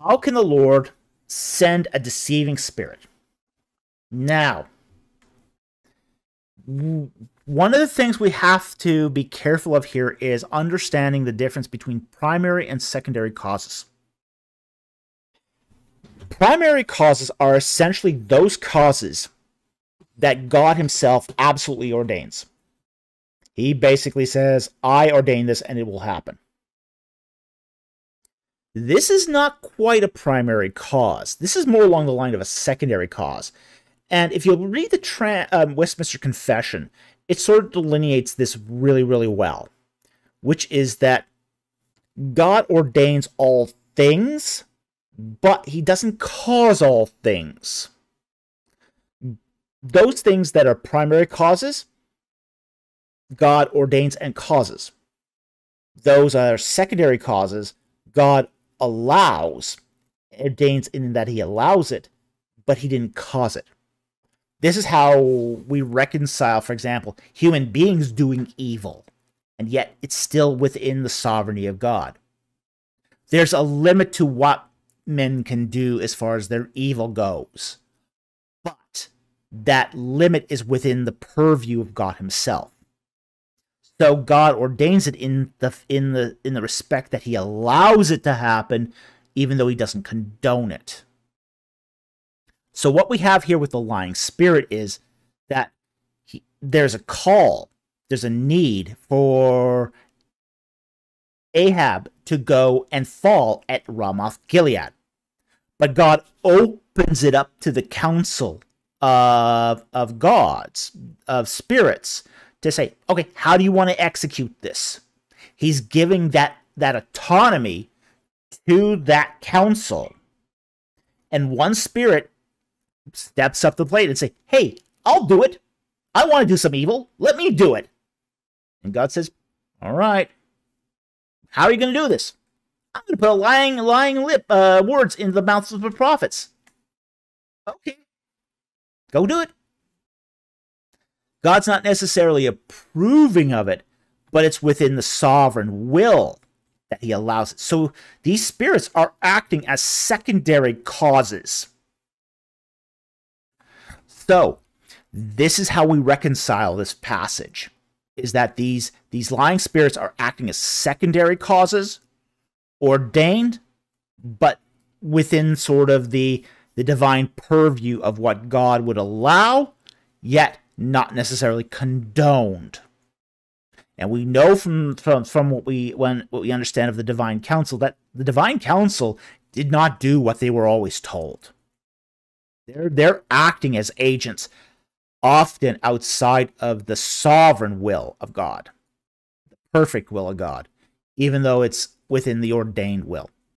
How can the Lord send a deceiving spirit? Now, one of the things we have to be careful of here is understanding the difference between primary and secondary causes. Primary causes are essentially those causes that God himself absolutely ordains. He basically says, I ordain this and it will happen. This is not quite a primary cause. This is more along the line of a secondary cause. And if you'll read the Westminster Confession, it sort of delineates this really, really well, which is that God ordains all things, but he doesn't cause all things. Those things that are primary causes, God ordains and causes. Those that are secondary causes, God allows, ordains in that he allows it, but he didn't cause it. This is how we reconcile, for example, human beings doing evil, and yet it's still within the sovereignty of God. There's a limit to what men can do as far as their evil goes, but that limit is within the purview of God himself. So God ordains it in the respect that he allows it to happen, even though he doesn't condone it. So what we have here with the lying spirit is that there's a call, there's a need for Ahab to go and fall at Ramoth Gilead. But God opens it up to the counsel of gods, of spirits, to say, okay, how do you want to execute this? He's giving that autonomy to that counsel. And one spirit steps up to the plate and say, hey, I'll do it. I want to do some evil. Let me do it. And God says, all right, how are you going to do this? I'm going to put lying words into the mouths of the prophets. Okay, go do it. God's not necessarily approving of it, but it's within the sovereign will that he allows it. So these spirits are acting as secondary causes. So this is how we reconcile this passage, is that these lying spirits are acting as secondary causes, ordained, but within sort of the divine purview of what God would allow, yet not necessarily condoned. And we know from what we understand of the divine counsel that the divine counsel did not do what they were always told. They're acting as agents, often outside of the sovereign will of God, the perfect will of God, even though it's within the ordained will.